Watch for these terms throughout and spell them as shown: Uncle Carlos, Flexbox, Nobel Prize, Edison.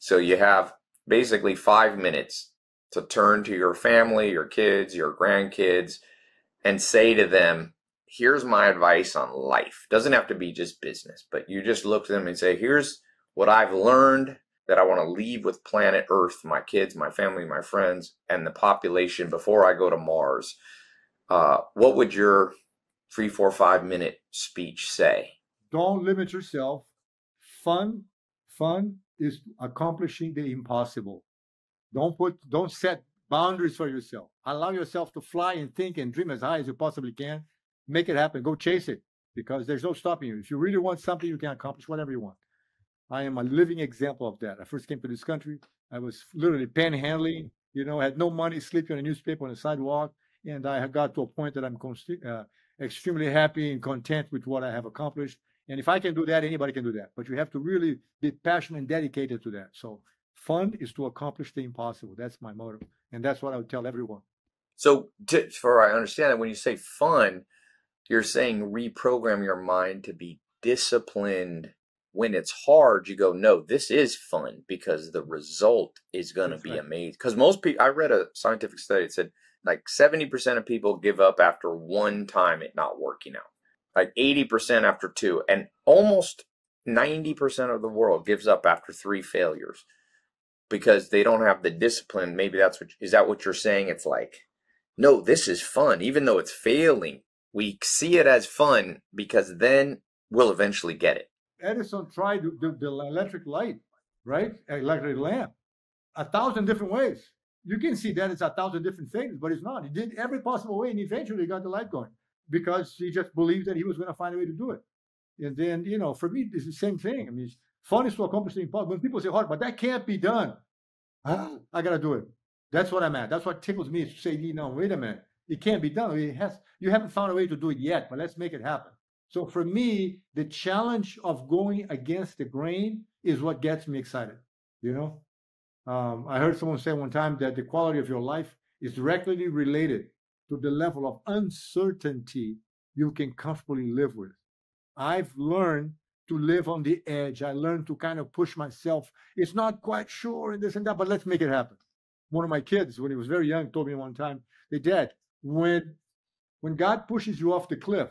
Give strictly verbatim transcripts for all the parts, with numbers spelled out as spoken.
So you have basically five minutes to turn to your family, your kids, your grandkids, and say to them, here's my advice on life. Doesn't have to be just business, but you just look to them and say, here's what I've learned that I want to leave with planet Earth, my kids, my family, my friends, and the population before I go to Mars. Uh, what would your three, four, five minute speech say? Don't limit yourself. Fun, fun is accomplishing the impossible. Don't put, don't set boundaries for yourself. Allow yourself to fly and think and dream as high as you possibly can. Make it happen. Go chase it, because there's no stopping you. If you really want something, you can accomplish whatever you want. I am a living example of that. I first came to this country. I was literally panhandling, you know, had no money, sleeping on a newspaper on the sidewalk. And I got to a point that I'm uh, extremely happy and content with what I have accomplished. And if I can do that, anybody can do that. But you have to really be passionate and dedicated to that. So fun is to accomplish the impossible. That's my motto. And that's what I would tell everyone. So to, for I understand that when you say fun, you're saying reprogram your mind to be disciplined. When it's hard, you go, no, this is fun, because the result is going to be right. Amazing. Because most people, I read a scientific study that said like seventy percent of people give up after one time it not working out, like eighty percent after two, and almost ninety percent of the world gives up after three failures because they don't have the discipline. Maybe that's what, is that what you're saying? It's like, no, this is fun. Even though it's failing, we see it as fun because then we'll eventually get it. Edison tried the, the electric light, right? Electric lamp, a thousand different ways. You can see that it's a thousand different things, but it's not. He did every possible way, and eventually got the light going because he just believed that he was going to find a way to do it. And then, you know, for me, it's the same thing. I mean, fun is to accomplish the impossible. When people say, "Hard, but that can't be done," huh? I got to do it. That's what I'm at. That's what tickles me, is to say, "You know, wait a minute, it can't be done. It has. You haven't found a way to do it yet, but let's make it happen." So for me, the challenge of going against the grain is what gets me excited, you know? Um, I heard someone say one time that the quality of your life is directly related to the level of uncertainty you can comfortably live with. I've learned to live on the edge. I learned to kind of push myself. It's not quite sure and this and that, but let's make it happen. One of my kids, when he was very young, told me one time, "Hey, Dad, when, when God pushes you off the cliff,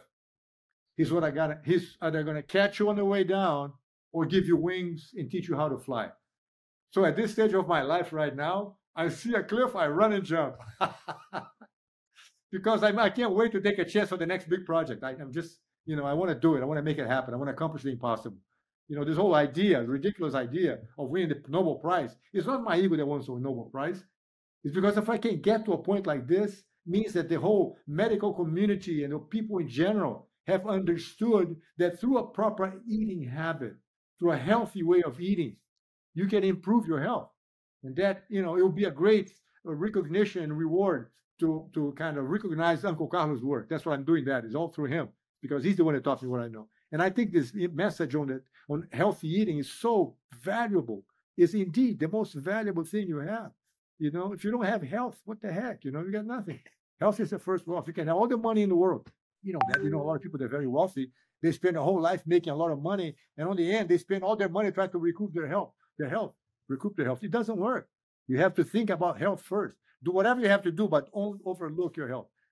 He's what I got. He's either going to catch you on the way down or give you wings and teach you how to fly." So at this stage of my life right now, I see a cliff, I run and jump because I'm, I can't wait to take a chance for the next big project. I, I'm just, you know, I want to do it. I want to make it happen. I want to accomplish the impossible. You know, this whole idea, ridiculous idea of winning the Nobel Prize, it's not my ego that wants the Nobel Prize. It's because if I can get to a point like this, means that the whole medical community and the people in general have understood that through a proper eating habit, through a healthy way of eating, you can improve your health. And that, you know, it will be a great recognition and reward to, to kind of recognize Uncle Carlos' work. That's why I'm doing that. It's all through him, because he's the one that taught me what I know. And I think this message on, that, on healthy eating is so valuable. It's indeed the most valuable thing you have. You know, if you don't have health, what the heck? You know, you got nothing. Health is the first wealth. You can have all the money in the world. You know that, you know, a lot of people that are very wealthy, they spend their whole life making a lot of money, and on the end, they spend all their money trying to recoup their health, their health, recoup their health. It doesn't work. You have to think about health first. Do whatever you have to do, but don't overlook your health.